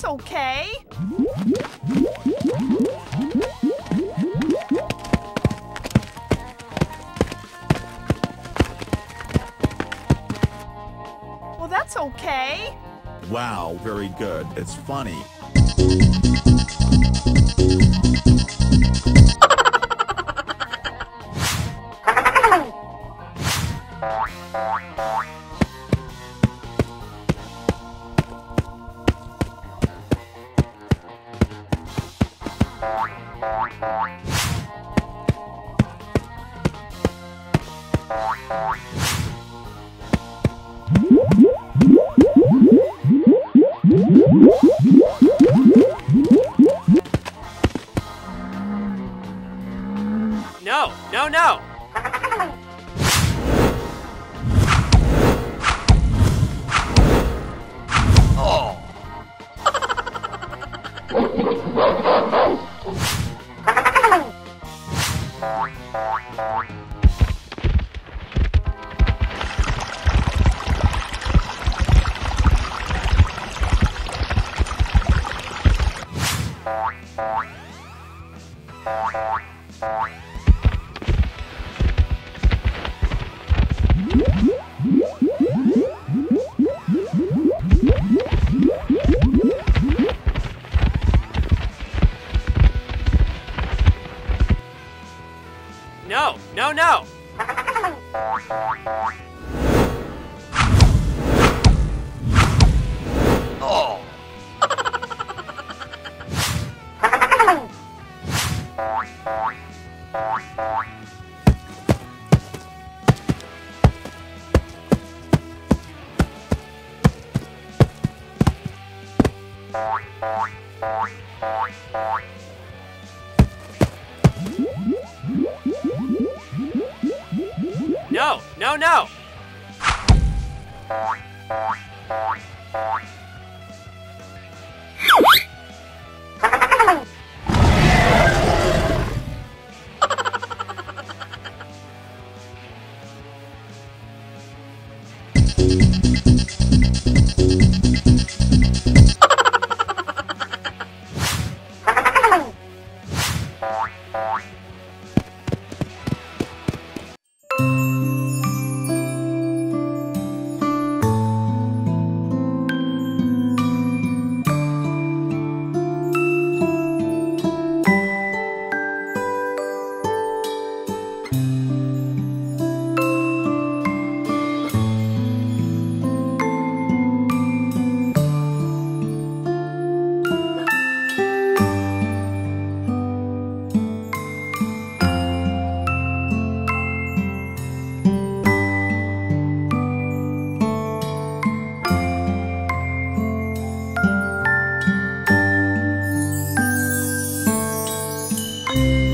That's okay. Well, that's okay. Wow, very good. It's funny. No, no, no. No, no, no! Oh! No, no, no!